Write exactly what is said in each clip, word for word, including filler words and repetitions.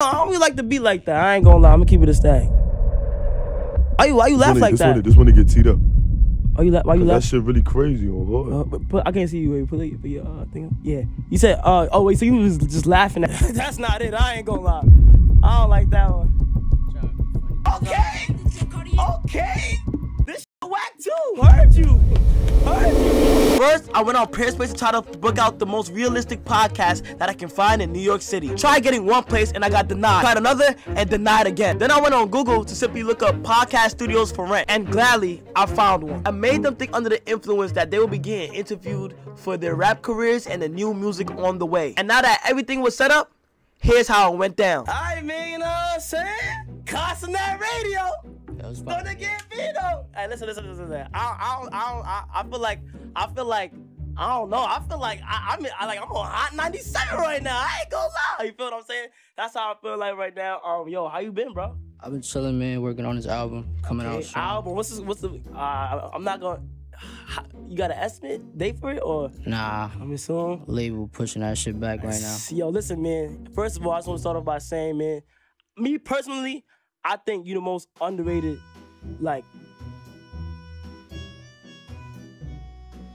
I don't really like to be like that. I ain't gonna lie. I'm gonna keep it a stack. Why you, why you laugh like that? This one to get teed up. Are you la why you laugh? That shit really crazy, oh Lord. Uh, but, but I can't see you. Wait, put it, but yeah, I think, yeah. You said, uh, oh wait, so you was just laughing at That's not it. I ain't gonna lie. I don't like that one. Okay. Okay. This shit whack too. Heard you. First, I went on Peerspace to try to book out the most realistic podcast that I can find in New York City. Tried getting one place and I got denied. Tried another and denied again. Then I went on Google to simply look up podcast studios for rent, and gladly I found one. I made them think under the influence that they would be getting interviewed for their rap careers and the new music on the way. And now that everything was set up, here's how it went down. Alright, man, you know what I'm saying? Cenat Radio. Stunna Gambino. Hey, listen, listen, listen, listen. I, I, don't, I, don't, I, I feel like, I feel like, I don't know. I feel like, I, I mean, I like, I'm on Hot ninety-seven right now. I ain't gonna lie. You feel what I'm saying? That's how I feel like right now. Um, yo, how you been, bro? I've been chilling, man. Working on this album coming okay, out soon. Album? What's this, what's the? Uh, I'm not gonna. You got an estimate date for it or? Nah. I mean, soon. Label pushing that shit back right now. Yo, listen, man. First of all, I just want to start off by saying, man, me personally, I think you the most underrated, like,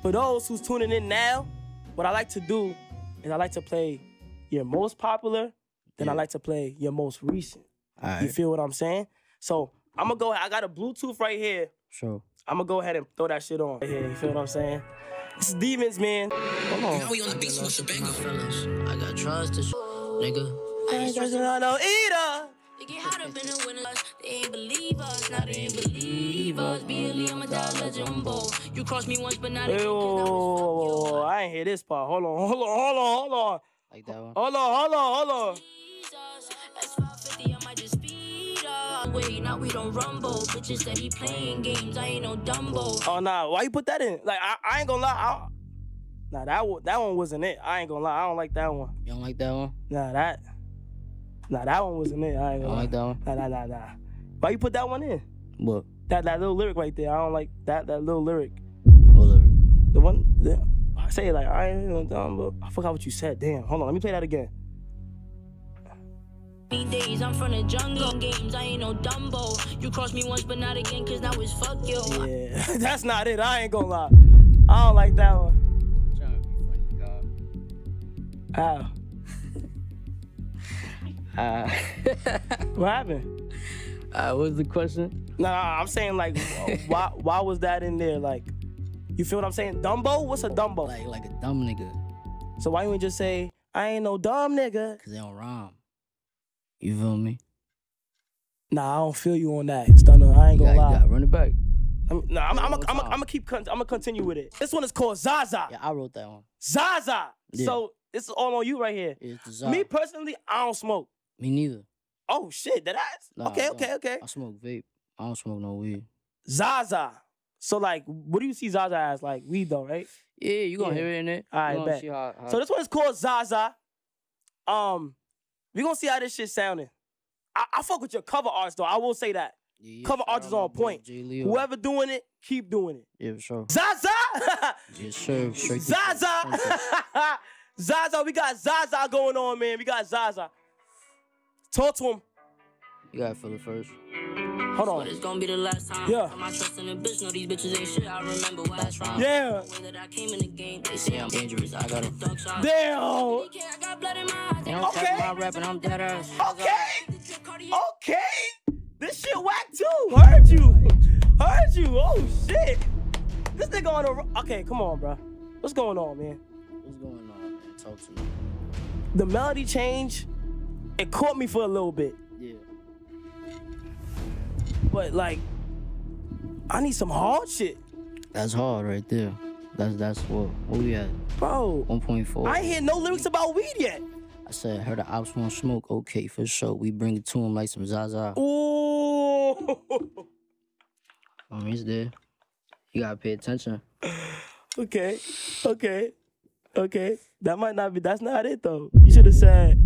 for those who's tuning in now, what I like to do is I like to play your most popular, then yeah. I like to play your most recent. All right. You feel what I'm saying? So I'm going to go ahead. I got a Bluetooth right here. Sure. I'm going to go ahead and throw that shit on right here. You feel what I'm saying? It's Demons, man. Come on. You know we on the beach with Shebango. I got trust this nigga. I ain't trusting on no either. They get hot up in the winter, they ain't believe us, now they ain't believe us. Billy, I'm a dollar jumbo. You crossed me once, but now they oh, I ain't hear this part. Hold on, hold on, hold on, hold on. Like that one. Hold on, hold on, hold on. I might just speed up. Wait, now we don't rumble. Bitches that he playing games, I ain't no Dumbo. Oh, nah, why you put that in? Like, I, I ain't gonna lie. I, nah, that, that one wasn't it. I ain't gonna lie. I don't like that one. You don't like that one? Nah, that... Nah, that one wasn't it. I ain't gonna I like that one. Nah, nah, nah, nah. Why you put that one in? What? That that little lyric right there. I don't like that that little lyric. What lyric? The one. The, I say it like I ain't no dumb, but I forgot what you said. Damn. Hold on. Let me play that again. Days I'm from the jungle games. I ain't no Dumbo. You crossed me once, but not again, cause now it's fuck you. Yeah, that's not it. I ain't gonna lie. I don't like that one. I'm trying to be funny, God. Ow. Uh, what happened? Uh, what was the question? Nah, I'm saying like, why why was that in there? Like, you feel what I'm saying? Dumbo? What's a Dumbo? Like like a dumb nigga. So why you just say I ain't no dumb nigga? Cause they don't rhyme. You feel me? Nah, I don't feel you on that. Stunna, I ain't gonna lie. You gotta run it back. I'm, nah, I'm I'm I'm gonna keep I'm gonna continue with it. This one is called Zaza. Yeah, I wrote that one. Zaza. Yeah. So it's all on you right here. Yeah, me personally, I don't smoke. Me neither. Oh shit, did I? Nah, okay, I okay, okay. I smoke vape. I don't smoke no weed. Zaza. So like, what do you see Zaza as? Like weed though, right? Yeah, you gonna yeah. hear it in it. All right, bet. How, how... So this one is called Zaza. Um, we gonna see how this shit sounding. I, I fuck with your cover arts though. I will say that. Yeah, yeah, cover arts is on point. Whoever doing it, keep doing it. Yeah, for sure. Zaza. yeah, sure. sure. Zaza. Zaza. We got Zaza going on, man. We got Zaza. Talk to him. You gotta feel it first. Hold on. It's gonna be the last time. Yeah. My trust in a bitch, no, these bitches ain't shit. I remember last round. Yeah. When that I came in the game, they say I'm dangerous. I got a duck shot. Damn. I got blood in my eyes. They don't check my rap and I'm dead ass. Okay. Okay. This shit whack too. Heard you. Heard you. Oh shit. This nigga on the. Okay, come on, bro. What's going on, man? What's going on, man? Talk to me. The melody change. It caught me for a little bit. Yeah. But like, I need some hard shit. That's hard right there. That's that's what what we at. Bro. one point four. I ain't hear no lyrics about weed yet. I said, heard the ops want smoke. Okay, for sure. We bring it to him like some Zaza. Ooh. I mean, it's there. You gotta pay attention. okay. Okay. Okay. That might not be. That's not it though. You should have said.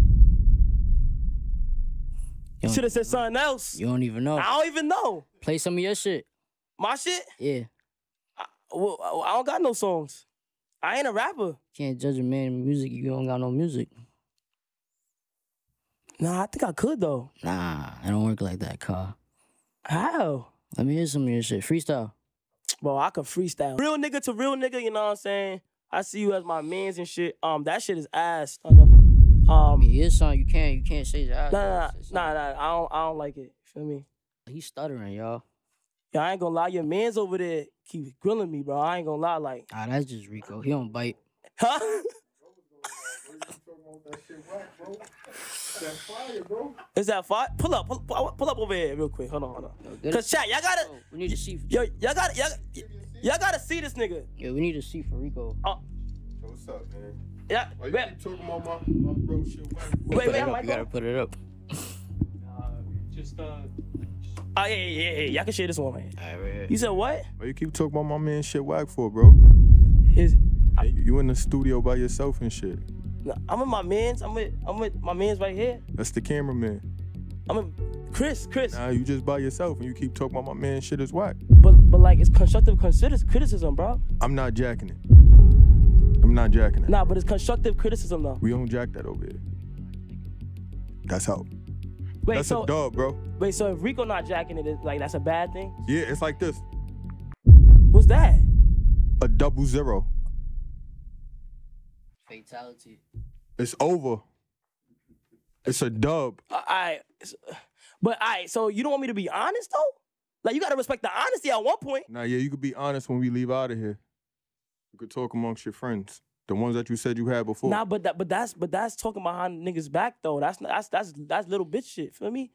You should have said something else. You don't even know. I don't even know. Play some of your shit. My shit? Yeah. I, well, I don't got no songs. I ain't a rapper. Can't judge a man in music if you don't got no music. Nah, I think I could though. Nah, I don't work like that, Carl. How? Let me hear some of your shit. Freestyle. Bro, I could freestyle. Real nigga to real nigga, you know what I'm saying? I see you as my mans and shit. Um, that shit is ass. Um, I mean, your song, you can't, you can't say your ass. Nah, nah, nah, nah, I don't, I don't like it. Feel me? He's stuttering, y'all. Yeah, I ain't gonna lie. Your mans over there keep grilling me, bro. I ain't gonna lie, like. Ah, that's just Rico. He don't bite. Huh? Is that fire? Pull up, pull, pull up over here real quick. Hold on, hold on. Yo, Cause chat, y'all gotta. Yo, we need to see. Yo, y'all gotta, y'all gotta see this nigga. Yeah, we need to see for Rico. Uh, so what's up, man? Yeah. Why you talking about my, my bro shit? Wait, wait, wait. I gotta put it up. Nah, just uh. Oh, yeah, yeah, yeah, y'all can share this one, man. All right, right here. You said what? Why you keep talking about my man shit whack for, bro? His, I, you, you in the studio by yourself and shit. Nah, I'm with my mans. I'm with, I'm with my mans right here. That's the cameraman. I'm with Chris, Chris. Nah, you just by yourself and you keep talking about my man shit is whack. But, but like, it's constructive criticism, bro. I'm not jacking it. I'm not jacking it. Nah, but it's constructive criticism, though. We don't jack that over here. That's how. Wait, that's so, a dub, bro. Wait, so if Rico not jacking it, like that's a bad thing? Yeah, it's like this. What's that? A double zero. Fatality. It's over. It's a dub. Uh, all right. But all right, so you don't want me to be honest, though? Like, you got to respect the honesty at one point. Nah, yeah, you could be honest when we leave out of here. You could talk amongst your friends. The ones that you said you had before. Nah, but that, but that's, but that's talking behind niggas' back though. That's that's that's that's little bitch shit. Feel me?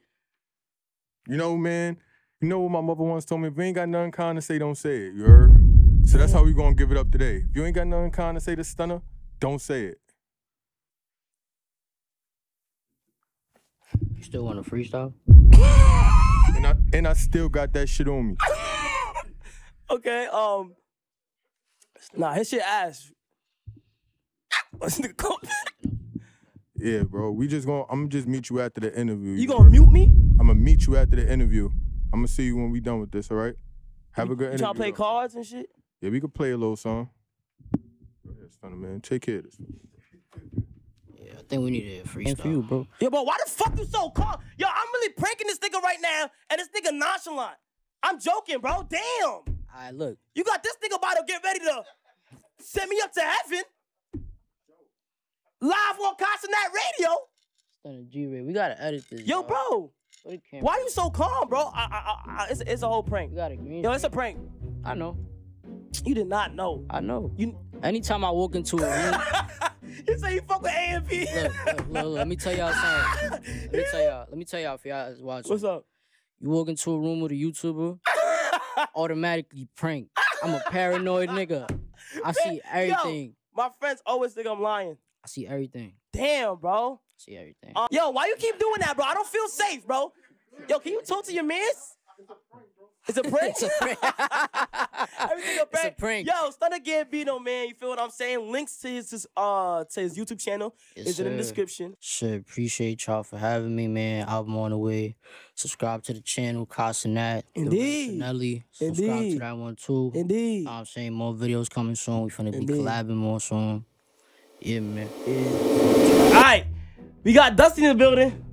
You know, man. You know what my mother once told me? If you ain't got nothing kind to say, don't say it. You heard? So that's how we gonna give it up today. If you ain't got nothing kind to say to Stunna, don't say it. You still want to freestyle? and I and I still got that shit on me. Okay. Um. Nah, his shit ass. Yeah, bro. We just gonna. I'm just meet you after the interview. You, you gonna mute me? I'm gonna meet you after the interview. I'm gonna see you when we done with this. All right. Have you, a good interview. Y'all play though. Cards and shit. Yeah, we could play a little song. Go ahead, Stunna, man. Take care of this. Yeah, I think we need a freestyle, you, bro. Yeah, but why the fuck you so calm? Yo, I'm really pranking this nigga right now, and this nigga nonchalant. I'm joking, bro. Damn. All right, look. You got this nigga about to get ready to send me up to heaven. Live on Cenat Radio. Stunna G-Ray, we gotta edit this. Yo, bro. bro. Why you so calm, bro? I, I, I, I, it's, it's a whole prank. We got a green. Yo, it's a prank. I know. You did not know. I know. You. Anytime I walk into a room, you say you fuck with A M P. Look, look, look, look, let me tell y'all something. Let me tell y'all. Let me tell y'all if y'all is watching. What's up? You walk into a room with a YouTuber, automatically prank. I'm a paranoid nigga. I see everything. Yo, my friends always think I'm lying. I see everything. Damn, bro. I see everything. Um, yo, why you keep doing that, bro? I don't feel safe, bro. Yo, can you talk to your mans? It's a prank. It's a prank. Everything a prank. It's a prank. Yo, Stunna Gambino, man. You feel what I'm saying? Links to his uh to his YouTube channel yes, is sir. in the description. Sure, appreciate y'all for having me, man. Album on the way. Subscribe to the channel, Cenat. Indeed. Nelly. Subscribe Indeed. to that one too. Indeed. I'm saying more videos coming soon. We finna Indeed. be collabing more soon. Yeah, man. Yeah. Alright, we got Dusty in the building.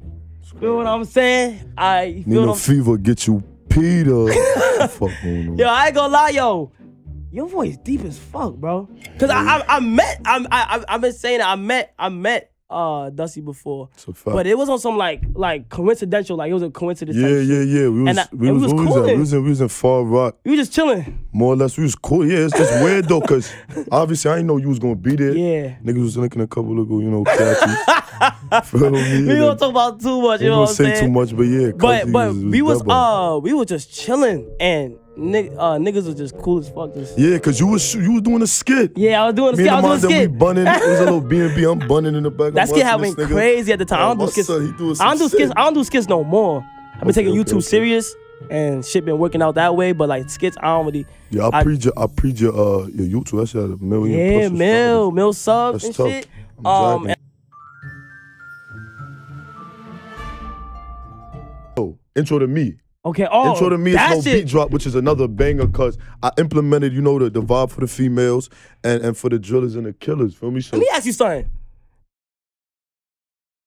Feel what I'm saying? Alright, Nina fever get you peed up. Fuck on, yo, I ain't gonna lie, yo. Your voice deep as fuck, bro. Cause yeah. I, I I met I I I've been saying that I met I met uh Dusty before. It's a fact. But it was on some like like coincidental, like it was a coincidence. Yeah, yeah, yeah. We was and I, we, was, we, was cool we was in we was in Far Rock. We were just chilling. More or less, we was cool. Yeah, it's just weird though, cause obviously I didn't know you was gonna be there. Yeah, niggas was linking a couple of you know catches. Feel me? We don't talk about too much. You know what I'm saying? Say too much, but yeah. But but was, we was double. uh we were just chilling and nigg uh, niggas was just cool as fuck. Just yeah, cause you was you was doing a skit. Yeah, I was doing a skit. I was doing a skit. Me and Amanda, we bunning. It was a little B and B. I'm bunning in the back. That skit had been crazy at the time. I don't do skits. I don't do skits. I don't do skits no more. I've been taking YouTube serious. And shit been working out that way, but like skits, I don't really. Yeah, I preach your, I preach your, uh, your YouTube. That's at a million. Yeah, mil, mil subs and shit. Um, oh, Intro to Me. Okay, oh, Intro to Me is no beat drop, which is another banger, cause I implemented, you know, the, the vibe for the females and and for the drillers and the killers. Feel me? So, let me ask you something.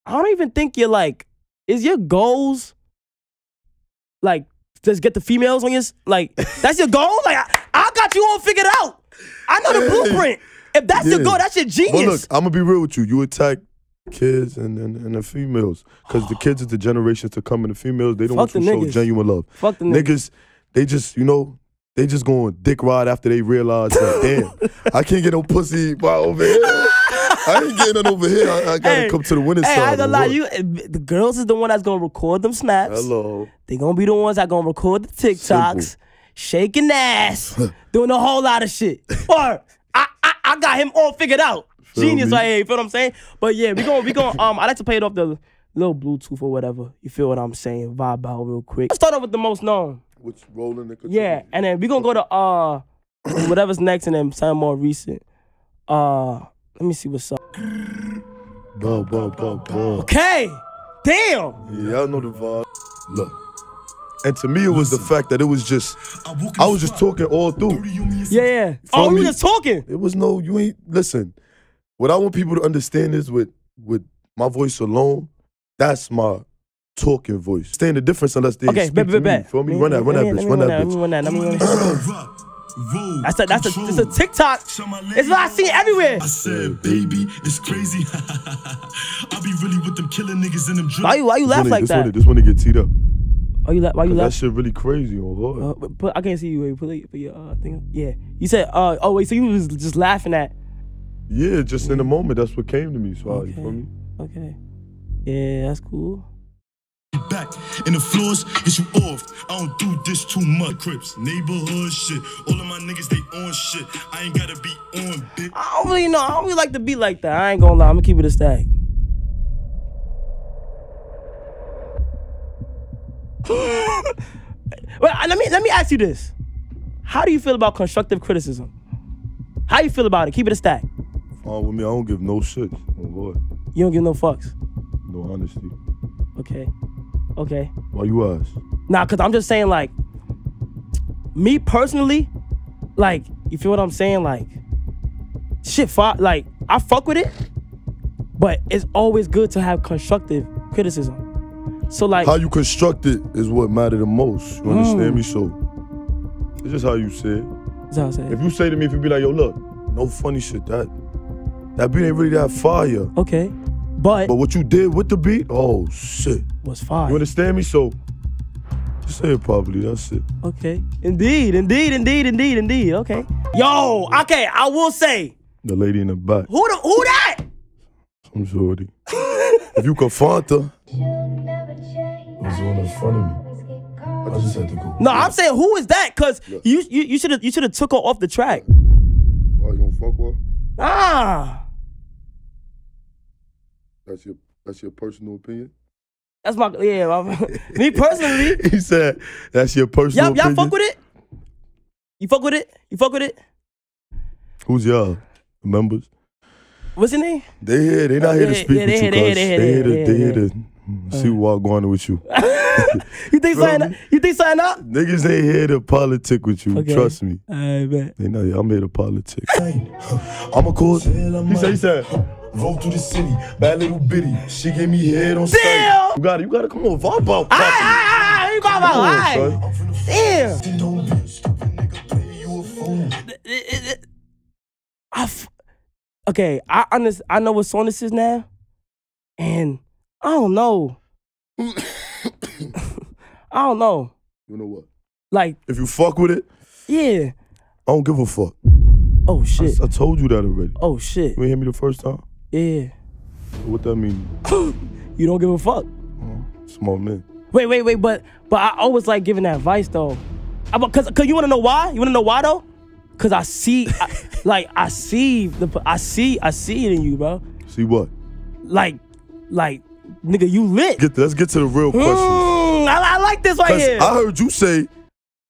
I don't even think you're like is your goals like just get the females on your like that's your goal? Like I, I got you all figured out. I know the blueprint. If that's yeah. your goal, that's your genius. Well, look, I'm gonna be real with you. You attack kids and, and, and the females because the kids is the generations to come and the females they don't Fuck want you to show genuine love. Fuck the niggas. niggas. They just you know. They just going dick ride after they realize that, damn, I can't get no pussy by over here. I ain't getting none over here. I, I got to hey, come to the winning hey, side. Hey, I ain't gonna lie, you, the girls is the one that's going to record them snaps. Hello. They going to be the ones that going to record the TikToks, Simple. shaking ass, doing a whole lot of shit. Or, I, I, I got him all figured out. Feel Genius me? right here, you feel what I'm saying? But yeah, we going, we going, um, I like to play it off the little Bluetooth or whatever. You feel what I'm saying? Vibe out real quick. Let's start off with the most known. What's rolling the control. Yeah, and then we're going to go to uh whatever's next and then something more recent. Uh, let me see what's up. Bow, bow, bow, bow. Okay, damn. Yeah, y'all know the vibe. Look. And to me, it was the fact that it was just, I was just talking all through. Yeah, yeah. Oh, we were just talking. It was no, you ain't, listen. What I want people to understand is with, with my voice alone, that's my talking voice. Stay in the difference unless they okay, speak bet, bet, bet. Feel me? Run that, run that bitch, run that bitch. Run that, run that. That's a, that's a, it's a TikTok. It's what I see everywhere. I said, baby, it's crazy. I be really with them killing niggas in them drinks. Why you, why you laugh like that? This one to get teed up. Why you laugh? Why you laugh? That shit really crazy, oh Lord. Uh, but I can't see you. Put it, put your uh, thing up. Yeah. You said, uh, oh wait, so you was just laughing at? Yeah, just in the moment. That's what came to me. So okay. You feel me? Okay. Yeah, that's cool. Back in the floors, get you off. I don't do this too much. Crips, neighborhood shit. All of my niggas, they on shit. I ain't gotta be on, bitch. I don't really know. I don't really like to be like that. I ain't gonna lie. I'm gonna keep it a stack. Well, let me let me ask you this. How do you feel about constructive criticism? How you feel about it? Keep it a stack. Fine with me. I don't give no shit. Oh Lord. You don't give no fucks. No honesty. Okay. Okay. Why you ask? Nah, cause I'm just saying, like, me personally, like, you feel what I'm saying? Like, shit, fuck, like, I fuck with it, but it's always good to have constructive criticism. So, like, how you construct it is what matters the most. You understand mm. me? So, it's just how you say it. That's how I say it. If you say to me, if you be like, yo, look, no funny shit, that that beat ain't really that fire. Okay. But, but what you did with the beat, oh shit, was fire. You understand me? So, just say it properly, that's it. Okay. Indeed, indeed, indeed, indeed, indeed. Okay. Yo, okay, I will say. The lady in the back. Who the, who that? Some shorty. If you confront her. It was on in front of me. I just had to go. No, I'm saying who is that? Cause yeah. you you you should have you should have took her off the track. Why you gonna fuck with her? Ah. That's your that's your personal opinion. That's my yeah. My, me personally. He said that's your personal. Y'all y'all fuck with it. You fuck with it. You fuck with it. Who's y'all? Members. What's your name? They here. They not oh, here to speak yeah, with they, you. They, cause they, they, they, they, they, they here to. See what's going on with you. You think sign up? You think sign up? Niggas ain't here to politic with you. Okay. Trust me. I bet. They know I'm here to politic. I'm a cause. He said. He said. Roll through the city, bad little bitty. She gave me head on sight. You gotta, you gotta come on, vibe out. Aye, aye, aye, you got my life. Damn. I f okay, I understand. I know what song this is now, and I don't know. I don't know. You know what? Like, if you fuck with it, yeah. I don't give a fuck. Oh shit! I, I told you that already. Oh shit! You ain't hear me the first time. Yeah. What that mean? You don't give a fuck. Oh, small man. Wait, wait, wait, but but I always like giving that advice though. I, cause, cause you wanna know why? You wanna know why though? Cause I see, I, like I see the, I see, I see it in you, bro. See what? Like, like, nigga, you lit. Get to, let's get to the real question. Mm, I, I like this right here. I heard you say,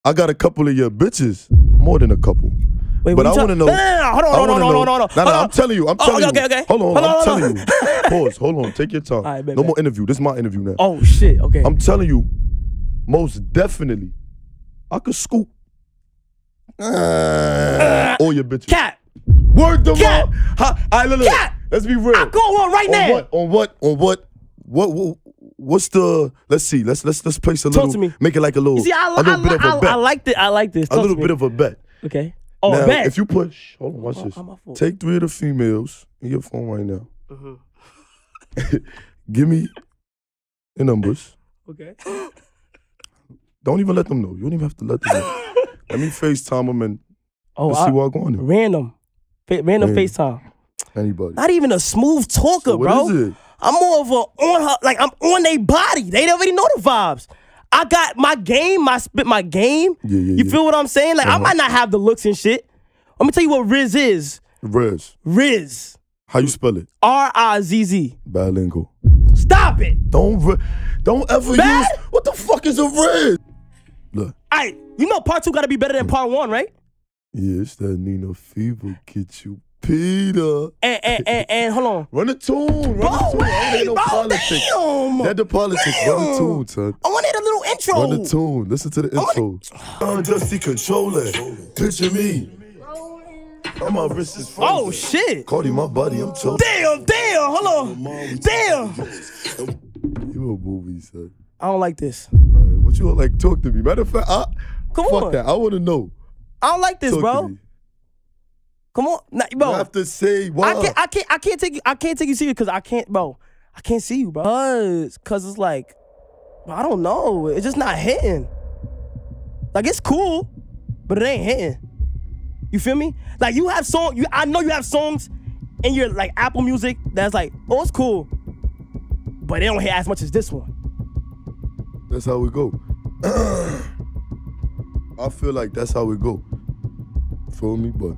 I got a couple of your bitches, more than a couple. Wait, but I want to know. No, no, no, hold on, hold on, hold on, hold on. No, no, I'm telling you, I'm oh, telling okay, you. Okay, okay. Hold on, hold on I'm hold on. telling you. Pause. Hold on, take your time. Right, no man. more interview. This is my interview now. Oh shit. Okay. I'm telling you, most definitely, I could scoop uh, all your bitches. Cat. Word them up. Hi, look, look. Cat. Let's be real. I go on right on now. What, on what? On what? What? What? what's the? Let's see. Let's let's let's place a Talk little. To me. Make it like a little. You see, I, a little I, bit I, of a bet. I, I like it. I like this. Talk a little bit of a bet. Okay. Oh, now, bet. If you push, hold on, watch oh, this. I'm a Take three of the females in your phone right now. Uh-huh. Give me the numbers. Okay. Don't even let them know. You don't even have to let them know. Let me FaceTime them and oh, let's I, see what's going on. Random. Fa random Man. FaceTime. Anybody. Not even a smooth talker, so what bro. Is it? I'm more of a on her, like I'm on their body. They already know the vibes. I got my game, my spit, my game. Yeah, yeah, you yeah. feel what I'm saying? Like uh -huh. I might not have the looks and shit. Let me tell you what Riz is. Riz. Riz. How you spell it? R I Z Z. Bilingual. Stop it. Don't don't ever Bad? use. What the fuck is a Riz? Look. I. You know part two gotta be better than part one, right? Yeah, it's that Nina fever get you. Peter. And, and, and, and, hold on. Run the tune. Run bro, the tune. Wait, I don't need no bro, politics. Damn. That's the politics. Damn. Run the tune, son. I wanted a little intro. Run the tune. Listen to the intro. I'm Dusty controller. Picture me. I'm my wrist is frozen. Oh, shit. Cardi, my body, I'm choking. Damn, damn. Hold on. Damn. You a movie, son. I don't like this. All right, what you want, like, talk to me? Matter of fact, I... Come fuck on. that. I want to know. I don't like this, talk bro. Come on, nah, bro. You have to say what? I can't, I can't, I can't take you. I can't take you serious because I can't, bro. I can't see you, bro. Cause, cause it's like, bro, I don't know. It's just not hitting. Like it's cool, but it ain't hitting. You feel me? Like you have song. You, I know you have songs in your like Apple Music that's like, oh, it's cool, but they don't hit as much as this one. That's how we go. I feel like that's how we go. Feel me, but.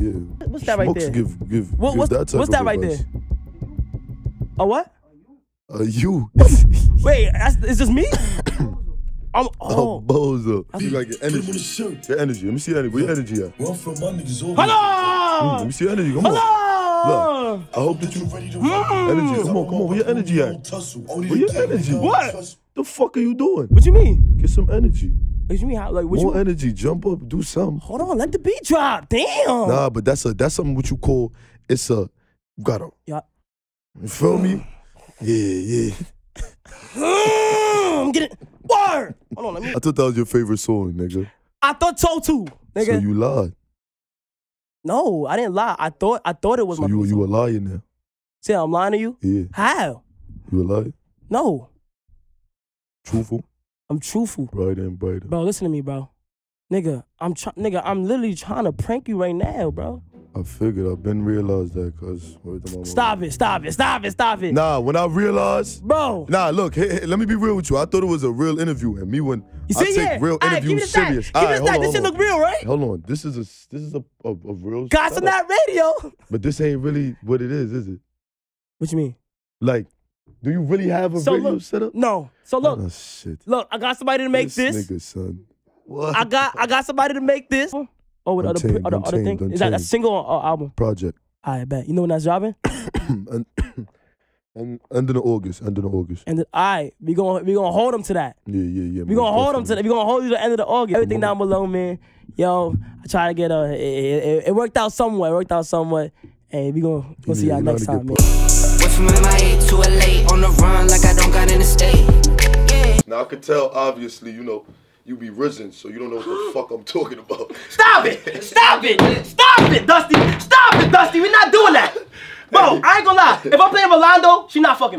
Yeah. What's that Smokes right there? Give, give, what, give what's that, what's that right there? A what? A you. Wait, that's, is this me? I'm oh. Bozo. You gotta get energy. The energy. Let me see energy. Where your energy at? Hello! Mm, let me see energy. Come on. Hello! Look, I hope that you're ready to mm. energy. Come on, come on. Where your energy at? Where your energy? What? The fuck are you doing? What you mean? Get some energy. What you mean? How, like, what More you... energy, jump up, do something. Hold on, let the beat drop. Damn. Nah, but that's a that's something what you call it's a you gotta. Yeah. You feel me? Yeah, yeah. I'm getting word. Hold on, let me. I thought that was your favorite song, nigga. I thought Toto, nigga. So you lied. No, I didn't lie. I thought I thought it was so my. You you a liar now. Say I'm lying to you. Yeah. How? You a liar? No. Truthful. I'm truthful. Brighter and brighter. Bro, listen to me, bro. Nigga, I'm nigga, I'm literally trying to prank you right now, bro. I figured. I've been realized that, cuz. Stop it, stop it, stop it, stop it. Nah, when I realized. Bro. Nah, look, hey, hey, let me be real with you. I thought it was a real interview, and me when you see, I take yeah. real All interviews right, serious. Give it a stack. This shit look real, right? Hold on. This is a this is a, a, a real Got Cenat Radio. But this ain't really what it is, is it? What you mean? Like. Do you really have a so radio look, set up? No. So look. Oh, shit. Look, I got somebody to make this. This nigga, son. What? I got I got somebody to make this. Oh, with other other, other thing. Untamed. Is that a single or uh, album? Project. I bet. You know when that's dropping? and, and end of the August. End of the August. And alright, we gonna we gonna hold them to that. Yeah, yeah, yeah. We gonna hold them to that. We gonna hold you to the end of the August. Everything down below, man. Yo, I try to get a. It, it, it worked out somewhat. It worked out somewhat. Hey, we gonna go yeah, see y'all next time, man. Now I could tell, obviously, you know, you be risen, so you don't know what the fuck I'm talking about. Stop it! Stop it! Stop it, Dusty! Stop it, Dusty! We're not doing that! Bro, I ain't gonna lie. If I'm playing Melondo, she not fucking me.